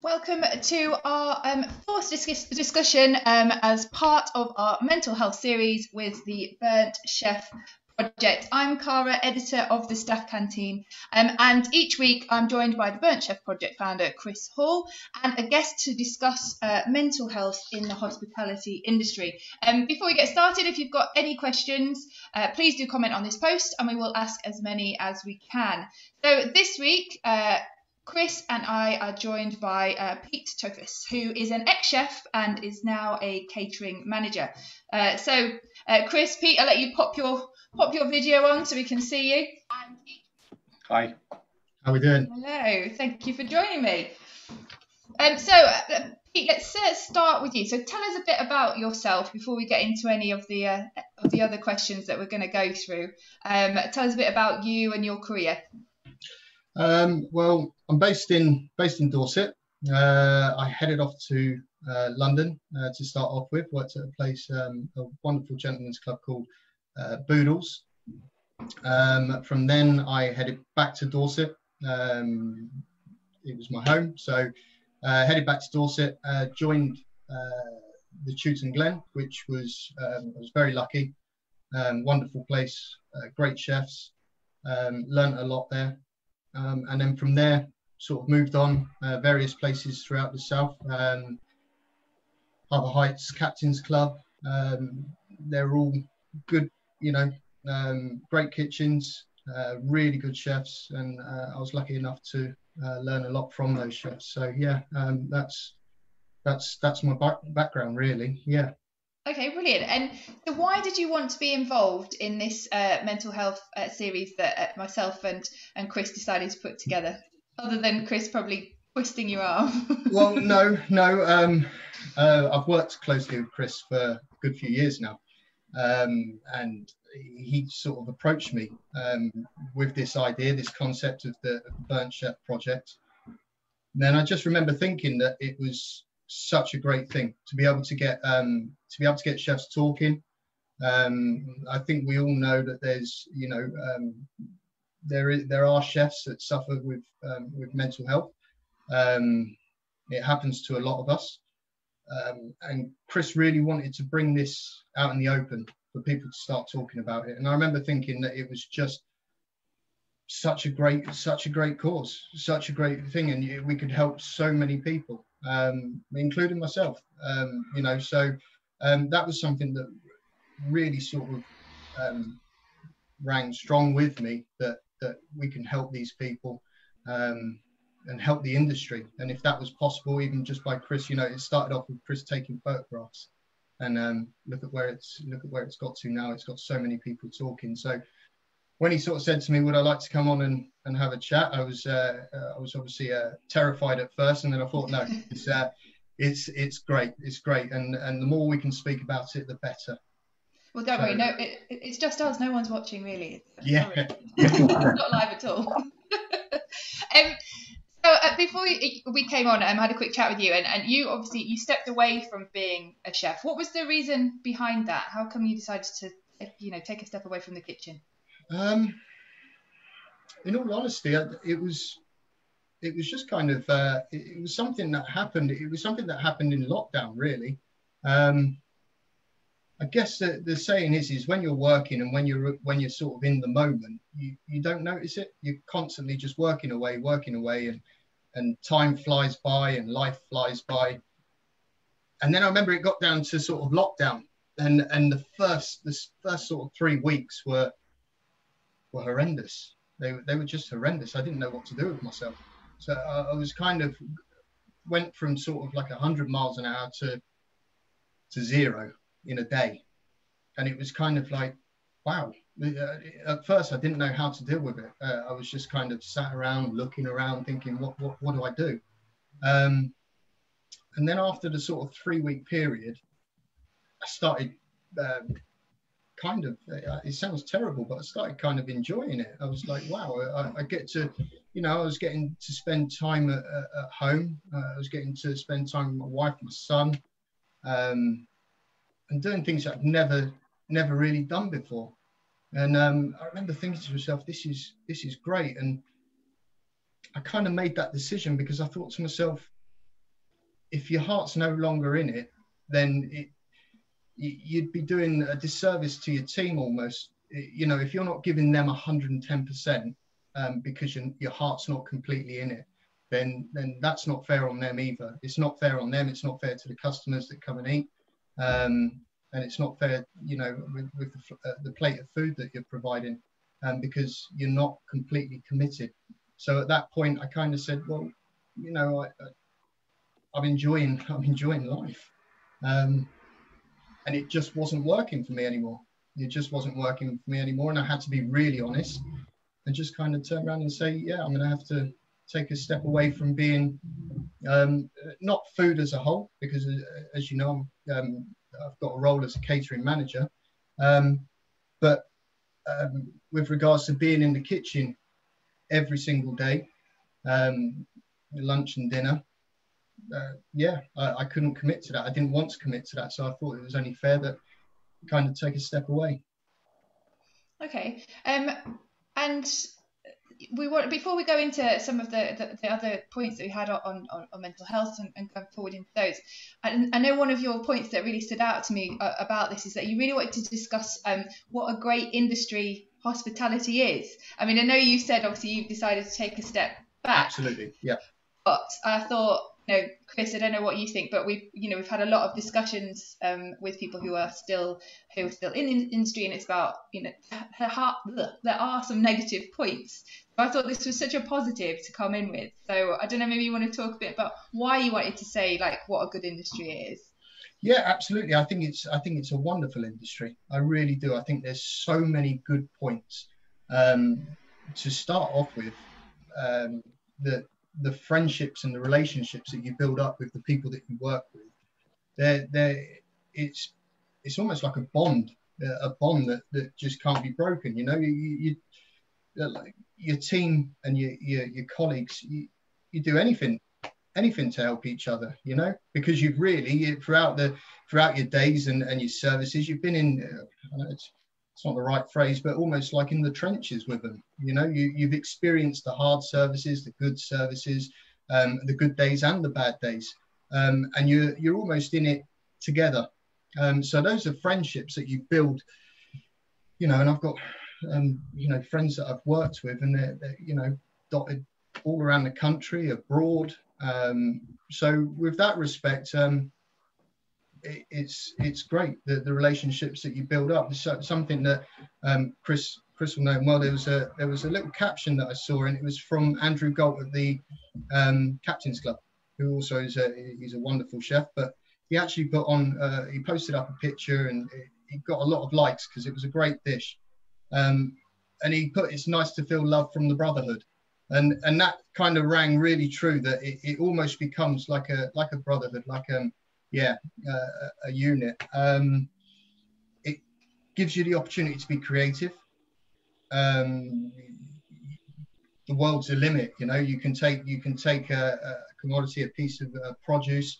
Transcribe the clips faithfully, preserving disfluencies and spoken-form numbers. Welcome to our um, fourth discuss discussion um, as part of our mental health series with the Burnt Chef Project. I'm Cara, editor of the Staff Canteen, um, and each week I'm joined by the Burnt Chef Project founder Chris Hall and a guest to discuss uh, mental health in the hospitality industry. Um, before we get started, if you've got any questions, uh, please do comment on this post and we will ask as many as we can. So this week, uh, Chris and I are joined by uh, Pete Tofis, who is an ex-chef and is now a catering manager. Uh, so, uh, Chris, Pete, I'll let you pop your pop your video on so we can see you. Hi. How are we doing? Hello. Thank you for joining me. Um, so, uh, Pete, let's uh, start with you. So, tell us a bit about yourself before we get into any of the uh, of the other questions that we're going to go through. Um, tell us a bit about you and your career. Um, well, I'm based in based in Dorset. Uh, I headed off to uh, London uh, to start off with. Worked at a place, um, a wonderful gentleman's club called uh, Boodles. Um, from then, I headed back to Dorset. Um, it was my home, so uh, headed back to Dorset. Uh, joined uh, the Chewton Glen, which was um, I was very lucky. Um, wonderful place, uh, great chefs. Um, learnt a lot there. Um, and then from there, sort of moved on uh, various places throughout the south. Um, Harbour Heights, Captain's Club. Um, they're all good, you know, um, great kitchens, uh, really good chefs, and uh, I was lucky enough to uh, learn a lot from those chefs. So yeah, um, that's that's that's my back background really. Yeah. Okay, brilliant. And so why did you want to be involved in this uh, mental health uh, series that uh, myself and, and Chris decided to put together, other than Chris probably twisting your arm? Well, no, no. Um, uh, I've worked closely with Chris for a good few years now, um, and he sort of approached me um, with this idea, this concept of the Burnt Chef Project. And then I just remember thinking that it was such a great thing to be able to get um to be able to get chefs talking. um I think we all know that there's you know um there is there are chefs that suffer with um, with mental health. Um it happens to a lot of us, um and Chris really wanted to bring this out in the open for people to start talking about it. And I remember thinking that it was just such a great such a great cause, such a great thing, and we could help so many people, um including myself. Um you know so um that was something that really sort of um rang strong with me, that that we can help these people, um and help the industry. And if that was possible even just by Chris, you know it started off with Chris taking photographs, and um look at where it's look at where it's got to now. It's got so many people talking. So when he sort of said to me, would I like to come on and, and have a chat, I was uh, uh, I was obviously uh, terrified at first, and then I thought, no, it's uh, it's it's great, it's great, and and the more we can speak about it, the better. Well, don't so, worry, no, it, it's just us. No one's watching, really. Yeah, it's not live at all. um, so uh, before we, we came on, um, I had a quick chat with you, and and you obviously you stepped away from being a chef. What was the reason behind that? How come you decided to you know take a step away from the kitchen? Um, in all honesty, it was, it was just kind of, uh, it, it was something that happened. It was something that happened in lockdown, really. Um, I guess the, the saying is, is when you're working and when you're, when you're sort of in the moment, you, you don't notice it. You're constantly just working away, working away, and, and time flies by and life flies by. And then I remember it got down to sort of lockdown, and, and the first, the first sort of three weeks were, were horrendous. They, they were just horrendous. I didn't know what to do with myself. So I, I was kind of went from sort of like a hundred miles an hour to to zero in a day. And it was kind of like, wow. At first, I didn't know how to deal with it. Uh, I was just kind of sat around, looking around, thinking, what, what, what do I do? Um, and then after the sort of three-week period, I started... Um, kind of, it sounds terrible, but I started kind of enjoying it. I was like, wow, I, I get to, you know, I was getting to spend time at, at home. Uh, I was getting to spend time with my wife, my son, um, and doing things I've never, never really done before. And um, I remember thinking to myself, this is, this is great. And I kind of made that decision because I thought to myself, if your heart's no longer in it, then it, you'd be doing a disservice to your team almost. You know, if you're not giving them one hundred ten percent um, because your, your heart's not completely in it, then then that's not fair on them either. It's not fair on them. It's not fair to the customers that come and eat. Um, and it's not fair, you know, with, with the, uh, the plate of food that you're providing um, because you're not completely committed. So at that point, I kind of said, well, you know, I, I'm enjoying, I'm enjoying life. Um, and it just wasn't working for me anymore. It just wasn't working for me anymore. And I had to be really honest and just kind of turn around and say, yeah, I'm going to have to take a step away from being, um, not food as a whole, because uh, as you know, um, I've got a role as a catering manager. Um, but um, with regards to being in the kitchen every single day, um, lunch and dinner, uh, yeah, I, I couldn't commit to that. I didn't want to commit to that. So I thought it was only fair that kind of take a step away. Okay. Um, and we want, before we go into some of the, the, the other points that we had on, on, on mental health and, and going forward into those, I, I know one of your points that really stood out to me uh, about this is that you really wanted to discuss um, what a great industry hospitality is. I mean, I know you said, obviously, you've decided to take a step back. Absolutely, yeah. But I thought, you know, Chris, I don't know what you think, but we've, you know, we've had a lot of discussions um, with people who are still who are still in the industry, and it's about, you know, there are some negative points. But I thought this was such a positive to come in with. So I don't know, maybe you want to talk a bit about why you wanted to say, like, what a good industry it is. Yeah, absolutely. I think it's I think it's a wonderful industry. I really do. I think there's so many good points um, to start off with. Um, that the friendships and the relationships that you build up with the people that you work with, they're, they're, it's it's almost like a bond, a bond that, that just can't be broken. You know, you, you, like your team and your, your, your colleagues, you, you do anything, anything to help each other, you know, because you've really, you, throughout the throughout your days and, and your services, you've been in, I know it's, it's not the right phrase, but almost like in the trenches with them. You know, you, you've experienced the hard services, the good services, um, the good days and the bad days. Um, and you're, you're almost in it together. Um, so those are friendships that you build, you know, and I've got, um, you know, friends that I've worked with and they're, they're you know, dotted all around the country, abroad. Um, so with that respect, um, it's it's great the, the relationships that you build up. So something that um Chris Chris will know well, there was a there was a little caption that I saw, and it was from Andrew Galt at the um Captain's Club, who also is a he's a wonderful chef, but he actually put on uh, he posted up a picture, and it, it got a lot of likes because it was a great dish, um and he put, it's nice to feel love from the brotherhood, and and that kind of rang really true, that it, it almost becomes like a like a brotherhood, like um yeah uh, a unit. Um it gives you the opportunity to be creative. Um the world's a limit, you know. You can take you can take a, a commodity, a piece of uh, produce,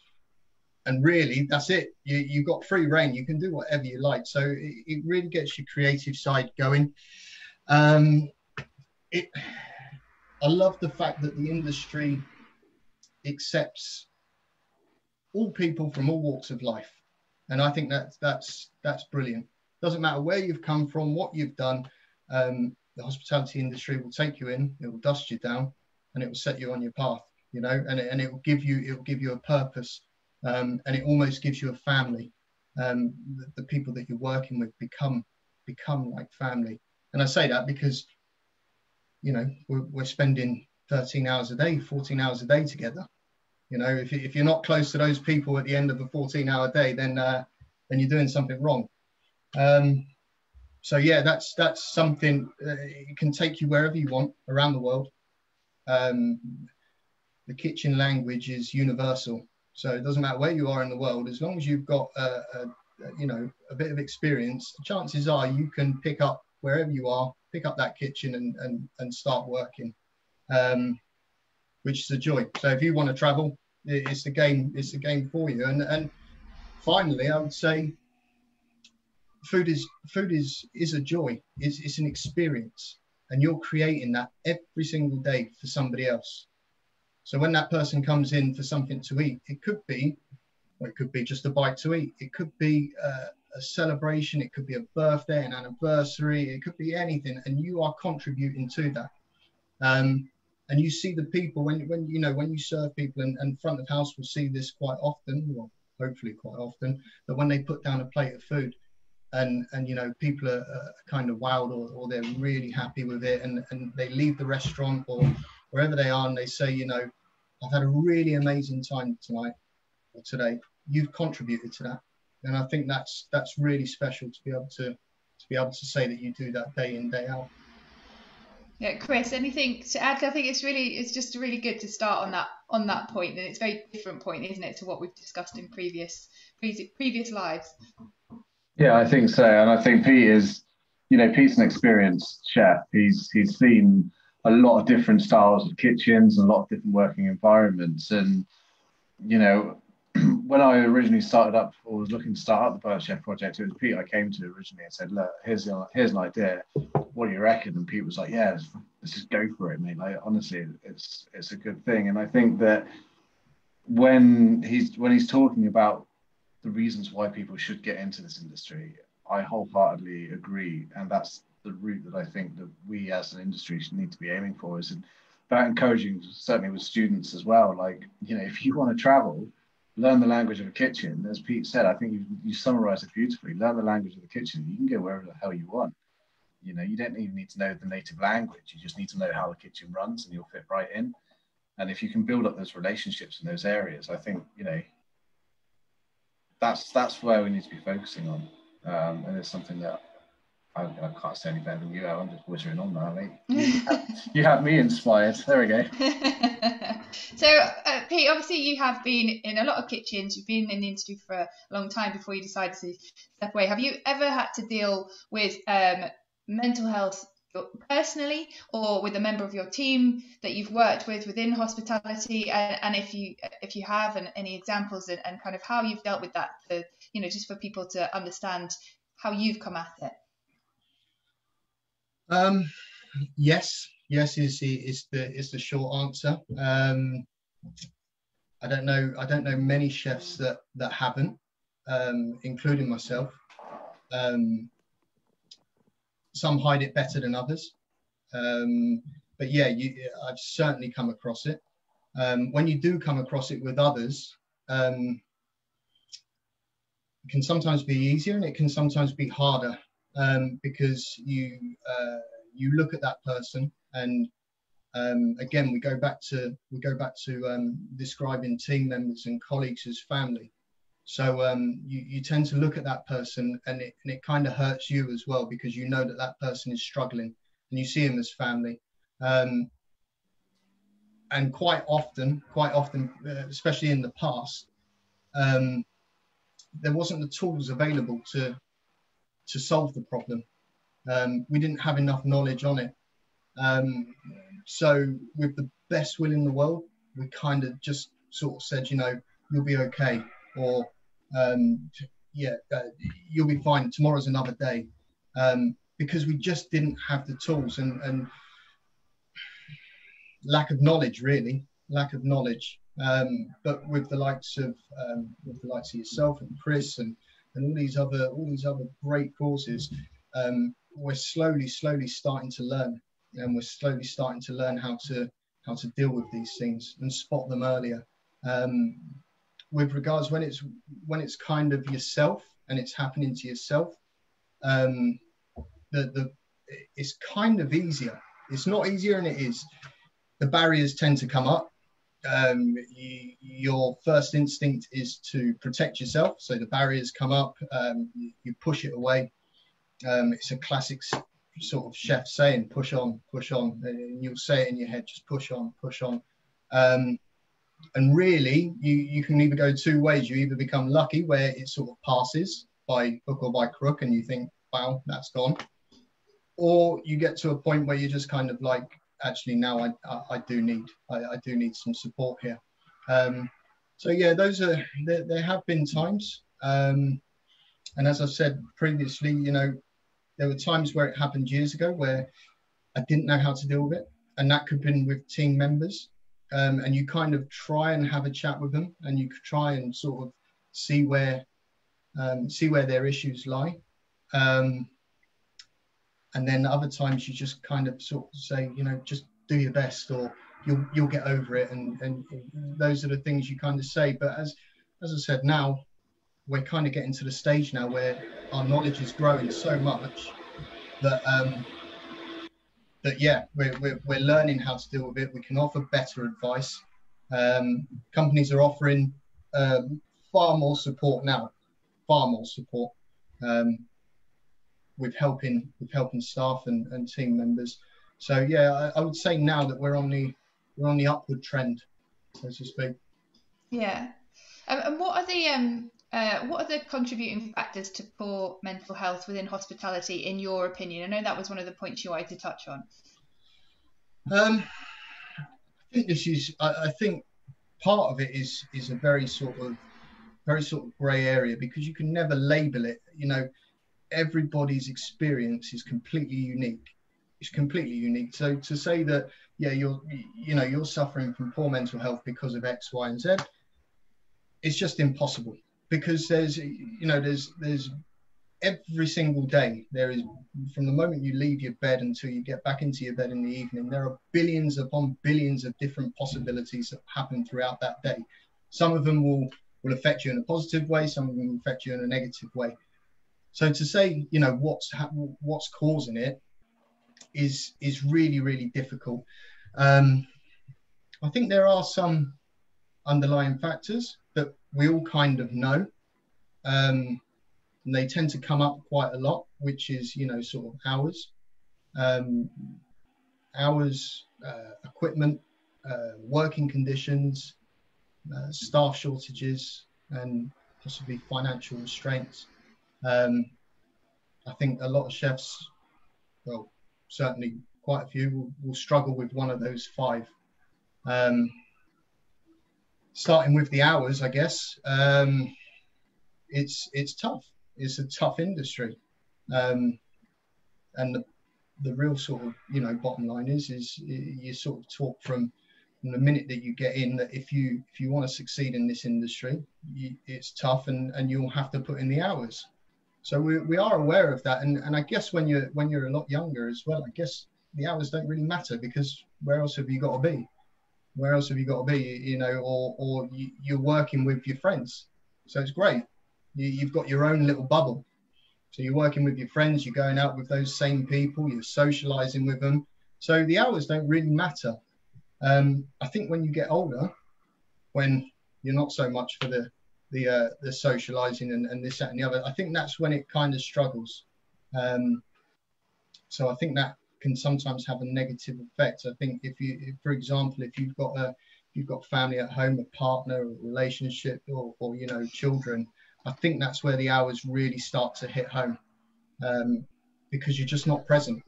and really that's it. You, you've got free reign. You can do whatever you like, so it, it really gets your creative side going. um it I love the fact that the industry accepts all people from all walks of life, and I think that that's that's brilliant. Doesn't matter where you've come from, what you've done, um the hospitality industry will take you in, it will dust you down, and it will set you on your path, you know, and, and it will give you it will give you a purpose, um and it almost gives you a family. um the, the people that you're working with become become like family, and I say that because, you know, we're, we're spending thirteen hours a day, fourteen hours a day together. You know, if, if you're not close to those people at the end of a fourteen hour day, then uh, then you're doing something wrong. Um, so, yeah, that's that's something. Uh, it can take you wherever you want around the world. Um, the kitchen language is universal, so it doesn't matter where you are in the world. As long as you've got, uh, a, you know, a bit of experience, chances are you can pick up wherever you are, pick up that kitchen and, and, and start working. Um, which is a joy. So if you want to travel, it's the game, it's the game for you. And and finally, I would say food is food is is a joy. It's, it's an experience, and you're creating that every single day for somebody else. So when that person comes in for something to eat, it could be, well, it could be just a bite to eat. It could be uh, a celebration. It could be a birthday, an anniversary. It could be anything. And you are contributing to that. Um, and you see the people when, when, you know, when you serve people, and, and front of house will see this quite often, or hopefully quite often, that when they put down a plate of food and, and you know, people are uh, kind of wowed, or, or they're really happy with it, and, and they leave the restaurant or wherever they are and they say, you know, I've had a really amazing time tonight or today. You've contributed to that. And I think that's that's really special to be able to to be able to say that you do that day in, day out. Yeah, Chris, anything to add? I think it's really, it's just really good to start on that on that point, and it's a very different point, isn't it, to what we've discussed in previous pre previous lives. Yeah, I think so, and I think Pete is, you know, Pete's an experienced chef. He's he's seen a lot of different styles of kitchens, a lot of different working environments, and you know, when I originally started up or was looking to start up the Burnt Chef Project, it was Pete I came to originally and said, look, here's the, here's an idea. What do you reckon? And Pete was like, yeah, let's, let's just go for it, mate. Like, honestly, it's it's a good thing. And I think that when he's when he's talking about the reasons why people should get into this industry, I wholeheartedly agree. And that's the route that I think that we as an industry should need to be aiming for, is about encouraging, certainly with students as well. Like, you know, if you want to travel, learn the language of a kitchen. As Pete said, I think you, you summarised it beautifully. Learn the language of the kitchen. You can go wherever the hell you want. You know, you don't even need to know the native language. You just need to know how the kitchen runs and you'll fit right in. And if you can build up those relationships in those areas, I think, you know, that's that's where we need to be focusing on. Um, and it's something that I, I can't say any better than you. I'm just whittering on now, mate. You have, you have me inspired. There we go. So, uh, Pete, obviously you have been in a lot of kitchens. You've been in the industry for a long time before you decided to step away. Have you ever had to deal with um, mental health personally, or with a member of your team that you've worked with within hospitality? And, and if you if you have, and any examples, and, and kind of how you've dealt with that, to, you know, just for people to understand how you've come at it. Um, yes. Yes is the is the is the short answer. Um, I don't know. I don't know many chefs that that haven't, um, including myself. Um, some hide it better than others, um, but yeah, you, I've certainly come across it. Um, when you do come across it with others, um, it can sometimes be easier and it can sometimes be harder, um, because you uh, you look at that person. And um, again, we go back to we go back to um, describing team members and colleagues as family. So um, you, you tend to look at that person, and it, and it kind of hurts you as well, because you know that that person is struggling and you see him as family. Um, and quite often, quite often, especially in the past, um, there wasn't the tools available to to solve the problem. Um, we didn't have enough knowledge on it. Um, so with the best will in the world, we kind of just sort of said, you know, you'll be okay, or um, yeah, uh, you'll be fine. Tomorrow's another day, um, because we just didn't have the tools, and, and lack of knowledge, really, lack of knowledge. Um, but with the likes of um, with the likes of yourself and Chris and and all these other all these other great courses, um, we're slowly, slowly starting to learn. And we're slowly starting to learn how to how to deal with these things and spot them earlier. Um, with regards when it's when it's kind of yourself and it's happening to yourself, um, the the it's kind of easier. It's not easier, and it is. The barriers tend to come up. Um, you, your first instinct is to protect yourself, so the barriers come up. Um, you push it away. Um, it's a classic sort of chef saying, push on, push on, and you'll say it in your head, just push on, push on. Um, and really, you, you can either go two ways. You either become lucky, where it sort of passes by hook or by crook, and you think, wow, that's gone. Or you get to a point where you're just kind of like, actually, now I, I, I do need, I, I do need some support here. Um, so yeah, those are, there, there have been times. Um, and as I said previously, you know, there were times where it happened years ago where I didn't know how to deal with it. And that could have been with team members. um, and you kind of try and have a chat with them, and you try and sort of see where um, see where their issues lie. Um, and then other times you just kind of sort of say, you know, just do your best, or you'll you'll get over it. And and those are the things you kind of say. But as as I said, now we're kind of getting to the stage now where our knowledge is growing so much that um, that yeah, we're, we're we're learning how to deal with it. We can offer better advice. Um, companies are offering um, far more support now, far more support um, with helping with helping staff and, and team members. So yeah, I, I would say now that we're on the we're on the upward trend, so to speak. Yeah, um, and what are the um. Uh, what are the contributing factors to poor mental health within hospitality, in your opinion? I know that was one of the points you wanted to touch on. Um, I think this is. I, I think part of it is is a very sort of very sort of grey area, because you can never label it. You know, everybody's experience is completely unique. It's completely unique. So to say that, yeah, you're you know you're suffering from poor mental health because of X, Y, and Z, it's just impossible. Because there's, you know, there's, there's every single day there is, from the moment you leave your bed until you get back into your bed in the evening, there are billions upon billions of different possibilities that happen throughout that day. Some of them will, will affect you in a positive way. Some of them will affect you in a negative way. So to say, you know, what's, what's causing it is, is really, really difficult. Um, I think there are some underlying factors that we all kind of know, um, and they tend to come up quite a lot, which is, you know, sort of hours, um, hours, uh, equipment, uh, working conditions, uh, staff shortages, and possibly financial restraints. Um, I think a lot of chefs, well, certainly quite a few, will, will struggle with one of those five. Um, Starting with the hours, I guess, um, it's it's tough. It's a tough industry, um, and the, the real sort of you know bottom line is is you sort of talk from, from the minute that you get in, that if you if you want to succeed in this industry, you, it's tough, and and you'll have to put in the hours. So we we are aware of that, and and I guess when you're when you're a lot younger as well, I guess the hours don't really matter, because where else have you got to be? Where else have you got to be, you know, or, or you, you're working with your friends. So it's great. You, you've got your own little bubble. So you're working with your friends, you're going out with those same people, you're socializing with them. So the hours don't really matter. Um, I think when you get older, when you're not so much for the, the, uh, the socializing and, and this, that, and the other, I think that's when it kind of struggles. Um, so I think that can sometimes have a negative effect. I think if you, if, for example, if you've got a, if you've got family at home, a partner, a relationship, or, or you know, children, I think that's where the hours really start to hit home, um, because you're just not present.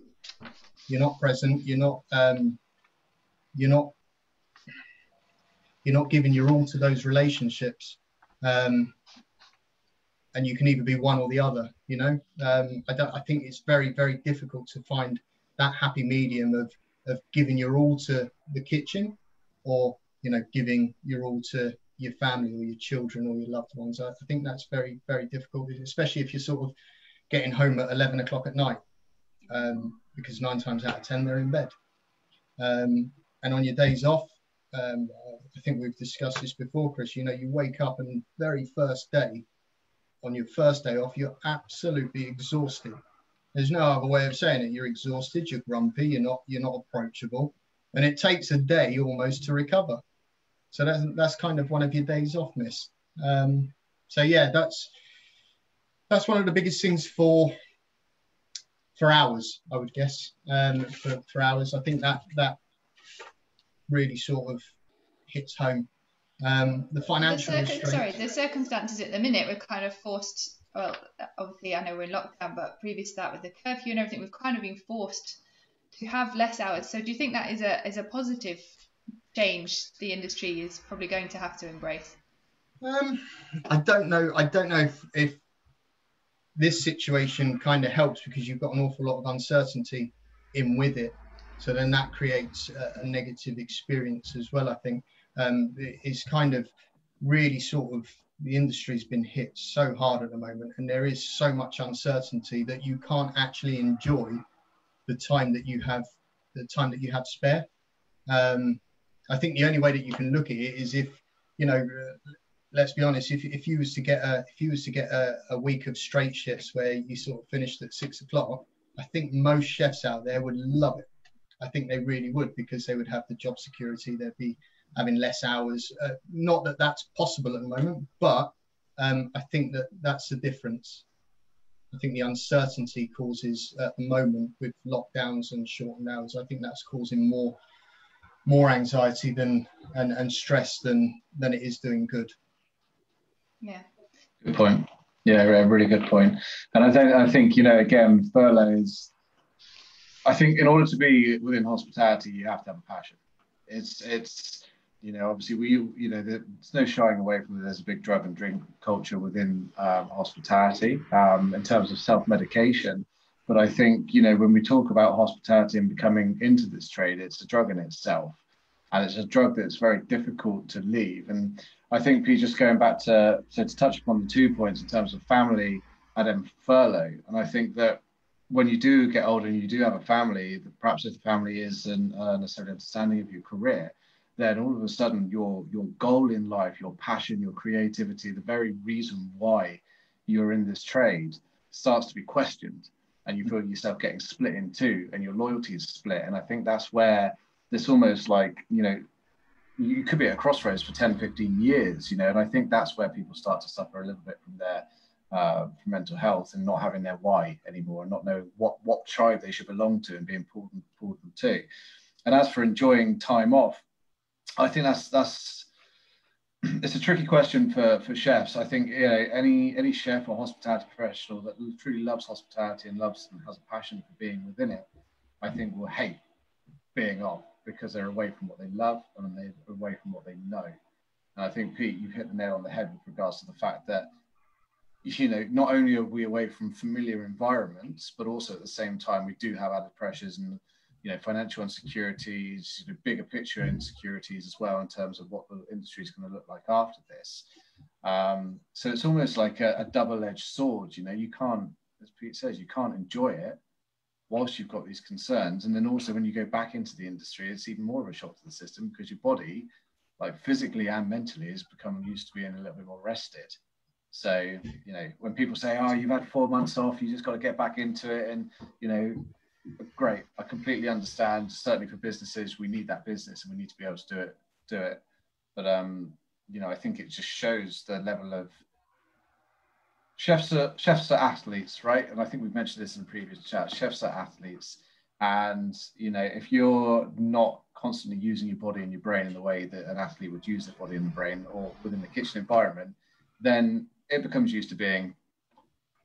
You're not present. You're not. Um, you're not. You're not giving your all to those relationships, um, and you can either be one or the other. You know, um, I don't, I think it's very, very difficult to find that happy medium of, of giving your all to the kitchen, or, you know, giving your all to your family or your children or your loved ones. I, I think that's very, very difficult, especially if you're sort of getting home at eleven o'clock at night, um, because nine times out of ten, they're in bed. Um, and on your days off, um, I think we've discussed this before, Chris, you know, you wake up and very first day, on your first day off, you're absolutely exhausted. There's no other way of saying it. You're exhausted, you're grumpy, you're not, you're not approachable. And it takes a day almost to recover. So that's, that's kind of one of your days off missed. Um, so yeah, that's, that's one of the biggest things for, for hours, I would guess, um, for, for hours. I think that, that really sort of hits home. Um, the financial the circum- Sorry, the circumstances at the minute, we're kind of forced, well, obviously I know we're in lockdown, but previous to that with the curfew and everything, we've kind of been forced to have less hours. So do you think that is a is a positive change the industry is probably going to have to embrace? Um, I don't know. I don't know if, if this situation kind of helps, because you've got an awful lot of uncertainty in with it. So then that creates a, a negative experience as well, I think. Um, it's kind of really sort of, the industry's been hit so hard at the moment, and there is so much uncertainty that you can't actually enjoy the time that you have, the time that you have spare. Um, I think the only way that you can look at it is if, you know, let's be honest, if, if you was to get a, if you was to get a, a week of straight shifts where you sort of finished at six o'clock, I think most chefs out there would love it. I think they really would, because they would have the job security. There'd be having less hours. Uh, not that that's possible at the moment, but um, I think that that's the difference. I think the uncertainty causes at the moment with lockdowns and shortened hours, I think that's causing more more anxiety than and, and stress than than it is doing good. Yeah. Good point. Yeah, a really good point. And I think, I think, you know, again, furloughs, I think in order to be within hospitality, you have to have a passion. It's, it's, you know, obviously we, you know, there's no shying away from it. There's a big drug and drink culture within um, hospitality um, in terms of self-medication. But I think, you know, when we talk about hospitality and becoming into this trade, it's a drug in itself. And it's a drug that's very difficult to leave. And I think, Pete, just going back to, so to touch upon the two points in terms of family and then furlough. And I think that when you do get older and you do have a family, perhaps if the family isn't uh, necessarily understanding of your career, then all of a sudden your, your goal in life, your passion, your creativity, the very reason why you're in this trade starts to be questioned, and you feel yourself getting split in two and your loyalty is split. And I think that's where this almost like, you know, you could be at a crossroads for ten, fifteen years, you know, and I think that's where people start to suffer a little bit from their uh, from mental health and not having their why anymore, and not knowing what, what tribe they should belong to and be important, important to. And as for enjoying time off, I think that's, that's, it's a tricky question for, for chefs. I think, you know, any, any chef or hospitality professional that truly loves hospitality and loves and has a passion for being within it, I think will hate being off, because they're away from what they love and they're away from what they know. And I think, Pete, you've hit the nail on the head with regards to the fact that, you know, not only are we away from familiar environments, but also at the same time, we do have added pressures and, you know, financial insecurities, you know, bigger picture insecurities as well in terms of what the industry is going to look like after this. Um, so it's almost like a, a double-edged sword, you know, you can't, as Pete says, you can't enjoy it whilst you've got these concerns. And then also when you go back into the industry, it's even more of a shock to the system, because your body, like physically and mentally, has become used to being a little bit more rested. So, you know, when people say, oh, you've had four months off, you just got to get back into it. And, you know, great. I completely understand. Certainly for businesses, we need that business and we need to be able to do it, do it. But, um, you know, I think it just shows the level of Chefs are, chefs are athletes, right? And I think we've mentioned this in previous chats. Chefs are athletes. And, you know, if you're not constantly using your body and your brain in the way that an athlete would use their body and the brain, or within the kitchen environment, then it becomes used to being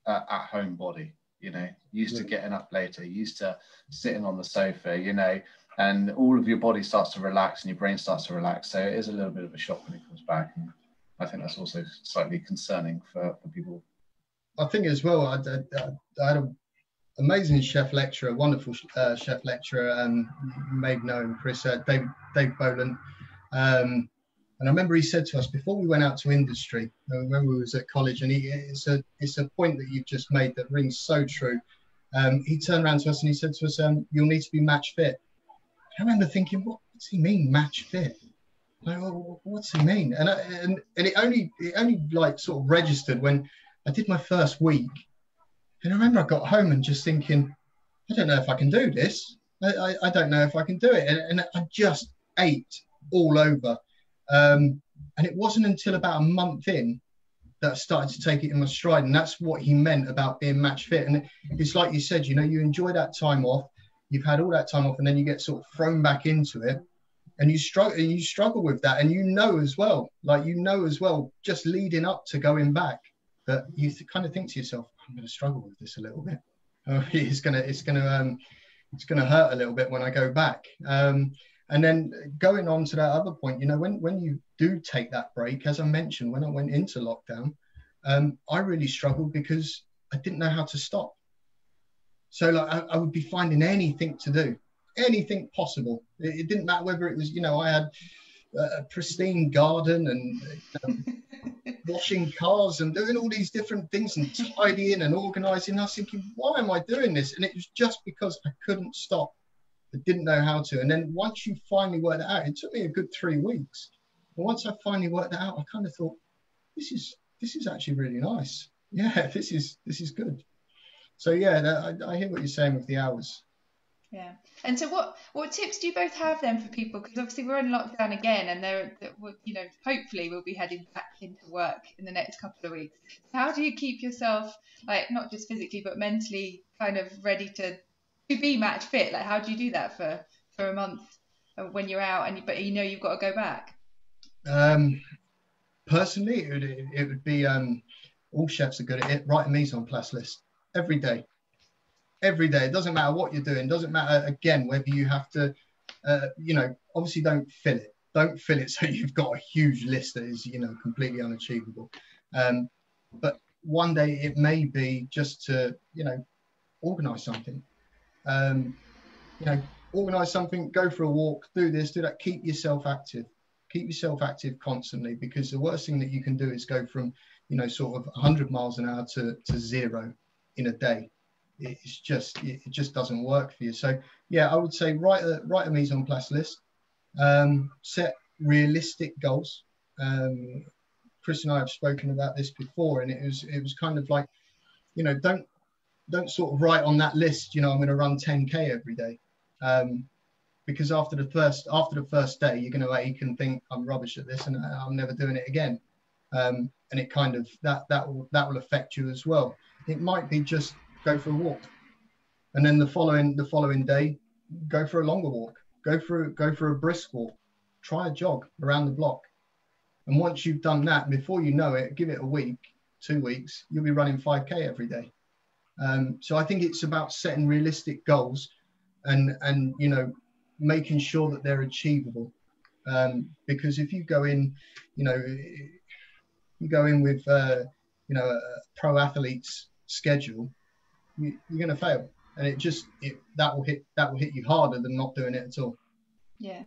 uh, at home body, you know, used to getting up later, used to sitting on the sofa, you know, and all of your body starts to relax and your brain starts to relax. So it is a little bit of a shock when it comes back. And I think that's also slightly concerning for, for people. I think as well, I, I, I had an amazing chef lecturer, wonderful uh, chef lecturer, um, you may know him, Chris, uh, Dave, Dave Bowden. Um, and I remember he said to us before we went out to industry, I remember we was at college, and he, it's, a, it's a point that you've just made that rings so true. Um, he turned around to us and he said to us, um, you'll need to be match fit. I remember thinking, what does he mean, match fit? Like, well, what's he mean? And, I, and, and it only, it only like sort of registered when I did my first week, and I remember I got home and just thinking, I don't know if I can do this. I, I, I don't know if I can do it. And, and I just ate all over. Um, and it wasn't until about a month in that I started to take it in my stride. And that's what he meant about being match fit. And it's like you said, you know, you enjoy that time off. You've had all that time off, and then you get sort of thrown back into it. And you struggle, you struggle with that. And you know as well, like, you know as well, just leading up to going back, that you th kind of think to yourself, I'm going to struggle with this a little bit. Uh, it's going to, it's going to, um, it's going to hurt a little bit when I go back. Um, and then going on to that other point, you know, when when you do take that break, as I mentioned, when I went into lockdown, um, I really struggled because I didn't know how to stop. So like, I, I would be finding anything to do. anything possible. It, it didn't matter whether it was, you know, I had a pristine garden and you know, washing cars and doing all these different things and tidying and organising. I was thinking, why am I doing this? And it was just because I couldn't stop. I didn't know how to. And then once you finally worked it out, it took me a good three weeks. And once I finally worked it out, I kind of thought, this is this is actually really nice. Yeah, this is this is good. So yeah, I, I hear what you're saying with the hours. Yeah. And so what what tips do you both have then for people? Because obviously we're in lockdown again, and they're, you know, hopefully we'll be heading back into work in the next couple of weeks. How do you keep yourself, like, not just physically but mentally kind of ready to to be match fit? Like, how do you do that for for a month when you're out and but you know you've got to go back? Um, personally, it would, it would be um, all chefs are good at it. Write a mise en place list every day. Every day. It doesn't matter what you're doing. It doesn't matter, again, whether you have to, uh, you know, obviously don't fill it. Don't fill it so you've got a huge list that is, you know, completely unachievable. Um, but one day it may be just to, you know, organise something. Um, you know, organise something, go for a walk, do this, do that. Keep yourself active. Keep yourself active constantly, because the worst thing that you can do is go from, you know, sort of a hundred miles an hour to, to zero in a day. It's just, it just doesn't work for you. So yeah, I would say write a, write a mise en place list, um, set realistic goals. Um, Chris and I have spoken about this before, and it was, it was kind of like, you know, don't, don't sort of write on that list, you know, I'm going to run ten K every day. Um, because after the first, after the first day, you're going to ache and think, I'm rubbish at this and I'm never doing it again. Um, and it kind of, that, that will, that will affect you as well. It might be just go for a walk, and then the following the following day, go for a longer walk, go for, go for a brisk walk, try a jog around the block. And once you've done that, before you know it, give it a week, two weeks, you'll be running five K every day. Um, so I think it's about setting realistic goals and, and, you know, making sure that they're achievable. Um, because if you go in, you know, you go in with, uh, you know, a pro athlete's schedule, you, you're going to fail. And it just, it, that will hit, that will hit you harder than not doing it at all. Yeah.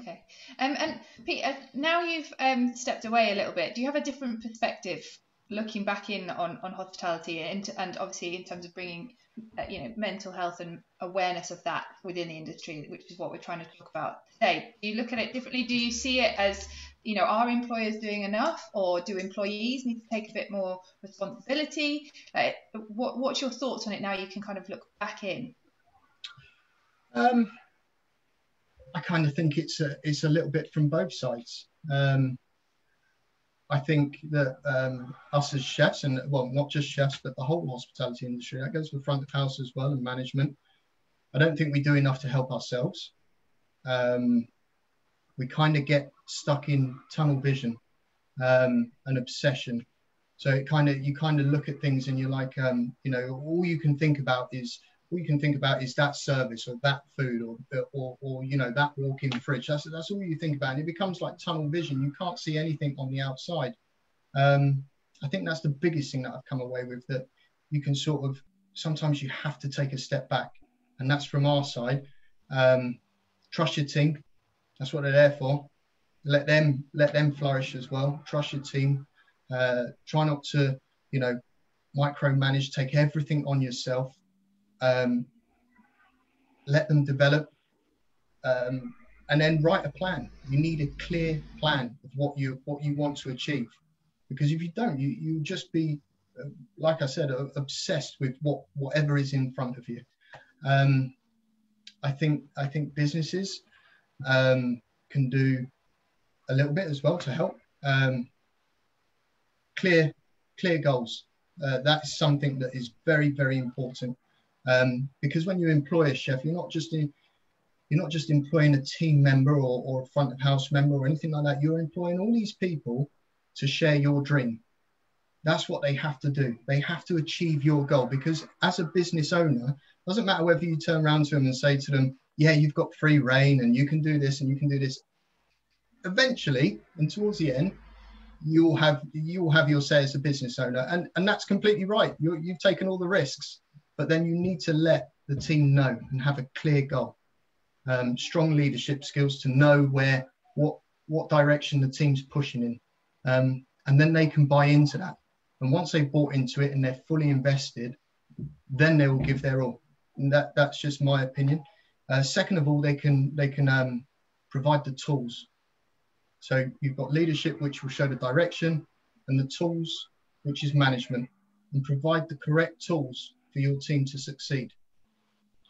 Okay. Um, and Pete, now you've um, stepped away a little bit, do you have a different perspective looking back in on, on hospitality and, and obviously in terms of bringing, uh, you know, mental health and awareness of that within the industry, which is what we're trying to talk about today? Do you look at it differently? Do you see it as, you know, are employers doing enough, or do employees need to take a bit more responsibility? Like, what, what's your thoughts on it now you can kind of look back in? Um, I kind of think it's a, it's a little bit from both sides. Um, I think that um, us as chefs, and well, not just chefs, but the whole hospitality industry, that goes for front of house as well and management, I don't think we do enough to help ourselves. Um, we kind of get stuck in tunnel vision, um, and obsession. So it kind of, you kind of look at things and you're like, um, you know, all you can think about is, all you can think about is that service or that food or, or, or you know, that walk-in fridge. That's, that's all you think about. And it becomes like tunnel vision. You can't see anything on the outside. Um, I think that's the biggest thing that I've come away with, that you can sort of, sometimes you have to take a step back. And that's from our side. Um, trust your team. That's what they're there for. Let them, let them flourish as well. Trust your team. Uh, try not to, you know, micromanage, take everything on yourself. Um, let them develop, um, and then write a plan. You need a clear plan of what you, what you want to achieve, because if you don't, you, you'll just be, uh, like I said, uh, obsessed with what, whatever is in front of you. Um, I think, I think businesses, um, can do a little bit as well to help. Um, clear, clear goals. Uh, that's something that is very, very important. Um, because when you employ a chef, you're not just in, you're not just employing a team member or, or a front of house member or anything like that. You're employing all these people to share your dream. That's what they have to do. They have to achieve your goal, because as a business owner, it doesn't matter whether you turn around to them and say to them, yeah, you've got free reign and you can do this and you can do this. Eventually, and towards the end, you'll have, you'll have your say as a business owner, and, and that's completely right. You're, you've taken all the risks. But then you need to let the team know and have a clear goal. um, strong leadership skills to know where what what direction the team's pushing in, um, and then they can buy into that. And once they've bought into it and they're fully invested, then they will give their all. And that that's just my opinion. Uh, second of all, they can they can um, provide the tools. So you've got leadership, which will show the direction, and the tools, which is management, and provide the correct tools for your team to succeed.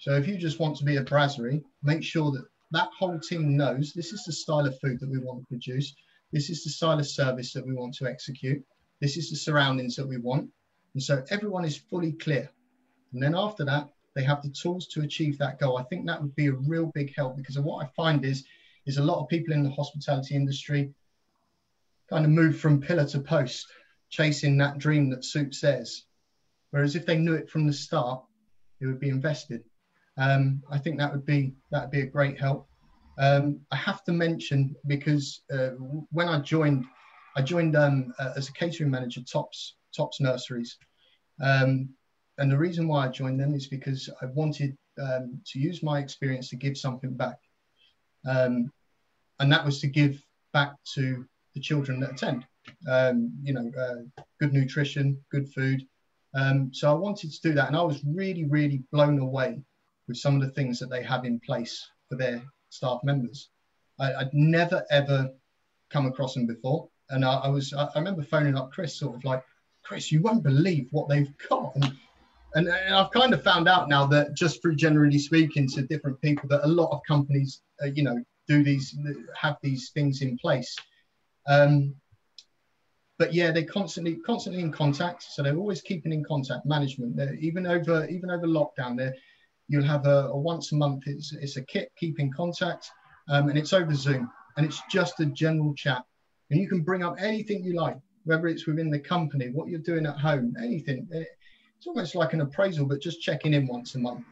So if you just want to be a brasserie, make sure that that whole team knows this is the style of food that we want to produce. This is the style of service that we want to execute. This is the surroundings that we want. And so everyone is fully clear. And then after that, they have the tools to achieve that goal. I think that would be a real big help, because of what I find is, is a lot of people in the hospitality industry kind of move from pillar to post, chasing that dream that suits theirs. Whereas if they knew it from the start, it would be invested. Um, I think that would be that'd be a great help. Um, I have to mention, because uh, when I joined, I joined um, uh, as a catering manager, Tops Tops Nurseries, um, and the reason why I joined them is because I wanted um, to use my experience to give something back. Um, and that was to give back to the children that attend, um, you know, uh, good nutrition, good food. Um, so I wanted to do that. And I was really, really blown away with some of the things that they have in place for their staff members. I, I'd never, ever come across them before. And I, I was, I, I remember phoning up Chris, sort of like, Chris, you won't believe what they've got. And, and, and I've kind of found out now that just through generally speaking to different people, that a lot of companies, uh, you know, do these, have these things in place. Um, but yeah, they're constantly, constantly in contact. So they're always keeping in contact, management. They're, even over, even over lockdown, they're, you'll have a, a once a month, it's, it's a kit, keep in contact, um, and it's over Zoom. And it's just a general chat. And you can bring up anything you like, whether it's within the company, what you're doing at home, anything. It's almost like an appraisal, but just checking in once a month.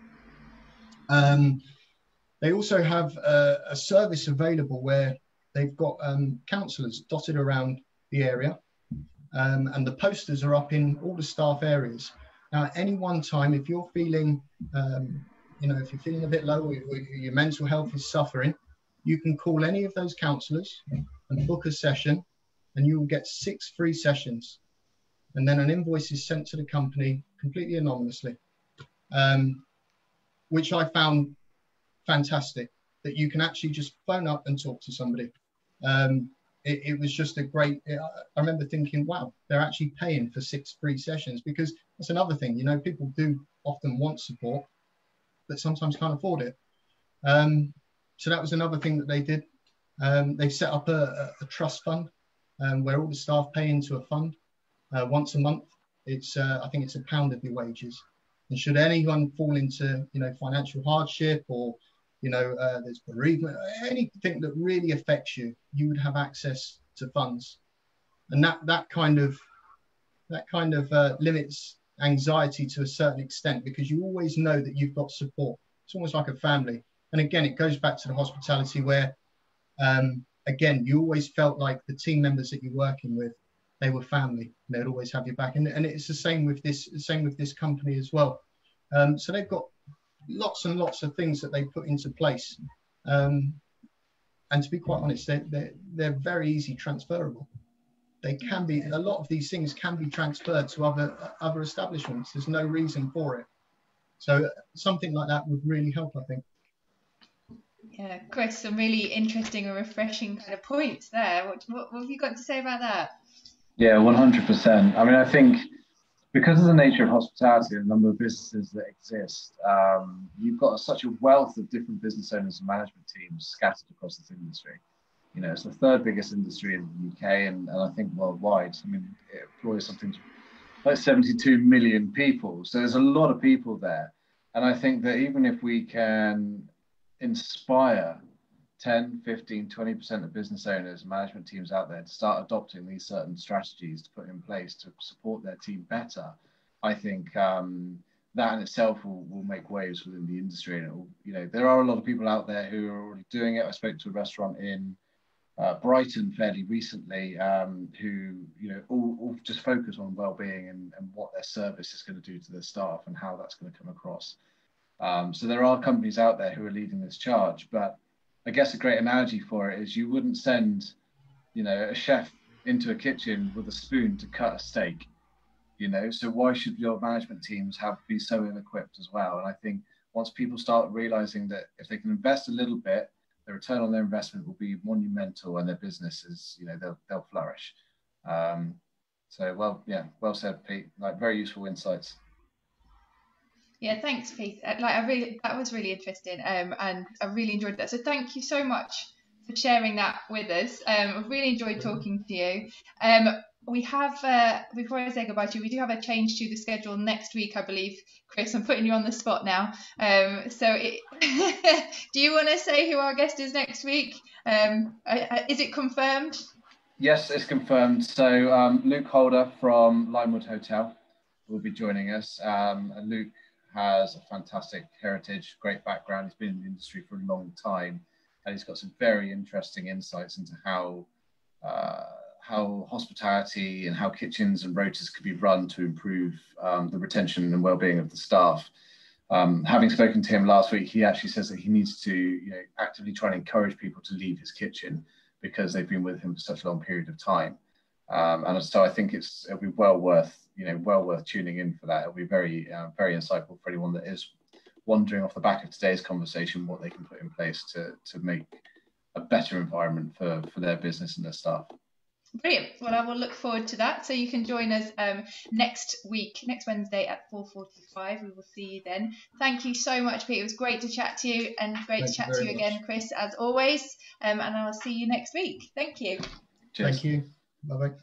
Um, they also have a, a service available where they've got um, counsellors dotted around the area. Um, and the posters are up in all the staff areas. Now, at any one time, if you're feeling, um, you know, if you're feeling a bit low or your mental health is suffering, you can call any of those counsellors and book a session, and you will get six free sessions. And then an invoice is sent to the company completely anonymously, um, which I found fantastic, that you can actually just phone up and talk to somebody. Um, it, it was just a great, I remember thinking, wow, they're actually paying for six free sessions, because that's another thing, you know, people do often want support, but sometimes can't afford it. Um, so that was another thing that they did. Um, they set up a, a trust fund um, where all the staff pay into a fund uh, once a month. It's, uh, I think it's a pound of your wages. And should anyone fall into, you know, financial hardship, or, you know, uh, there's bereavement, anything that really affects you, you would have access to funds. And that, that kind of, that kind of uh, limits anxiety to a certain extent, because you always know that you've got support. It's almost like a family. And again, it goes back to the hospitality where, um, again, you always felt like the team members that you're working with, they were family. And they'd always have your back. And, and it's the same with this, same with this company as well. Um, so they've got lots and lots of things that they put into place. Um, and to be quite honest, they're, they're, they're very easy transferable. They can be, a lot of these things can be transferred to other, other establishments. There's no reason for it. So something like that would really help, I think. Yeah, Chris, some really interesting and refreshing kind of points there. What, what, what have you got to say about that? Yeah, one hundred percent. I mean, I think because of the nature of hospitality and the number of businesses that exist, um, you've got such a wealth of different business owners and management teams scattered across this industry. You know, it's the third biggest industry in the U K, and, and I think worldwide. I mean, it employs something like seventy-two million people. So there's a lot of people there. And I think that even if we can inspire ten, fifteen, twenty percent of business owners and management teams out there to start adopting these certain strategies to put in place to support their team better, I think um, that in itself will, will make waves within the industry. And it will, you know, there are a lot of people out there who are already doing it. I spoke to a restaurant in Uh, Brighton fairly recently, um, who, you know, all, all just focus on well-being and, and what their service is going to do to their staff and how that's going to come across. Um, so there are companies out there who are leading this charge, but I guess a great analogy for it is you wouldn't send, you know, a chef into a kitchen with a spoon to cut a steak, you know, so why should your management teams have be so ill-equipped as well? And I think once people start realizing that if they can invest a little bit, the return on their investment will be monumental and their businesses, you know, they'll, they'll flourish. Um, so, well, yeah, well said, Pete, like very useful insights. Yeah, thanks, Pete. Like, I really, that was really interesting, um, and I really enjoyed that. So thank you so much for sharing that with us. Um, I've really enjoyed talking to you. Um, we have, uh, before I say goodbye to you, we do have a change to the schedule next week, I believe. Chris, I'm putting you on the spot now. Um, so it, do you want to say who our guest is next week? Um, is it confirmed? Yes, it's confirmed. So um, Luke Holder from Limewood Hotel will be joining us. Um, and Luke has a fantastic heritage, great background. He's been in the industry for a long time, and he's got some very interesting insights into how uh, how hospitality and how kitchens and rotas could be run to improve um, the retention and well-being of the staff. Um, having spoken to him last week, he actually says that he needs to, you know, actively try and encourage people to leave his kitchen because they've been with him for such a long period of time. Um, and so I think it's it'll be well worth you know, well worth tuning in for that. It'll be very, uh, very insightful for anyone that is wondering off the back of today's conversation what they can put in place to to make a better environment for, for their business and their staff. Brilliant. Well, I will look forward to that. So you can join us um, next week, next Wednesday at four forty-five. We will see you then. Thank you so much, Pete. It was great to chat to you, and great Thank to chat to you again, much. Chris, as always. Um, and I'll see you next week. Thank you. Cheers. Thank you. Bye-bye.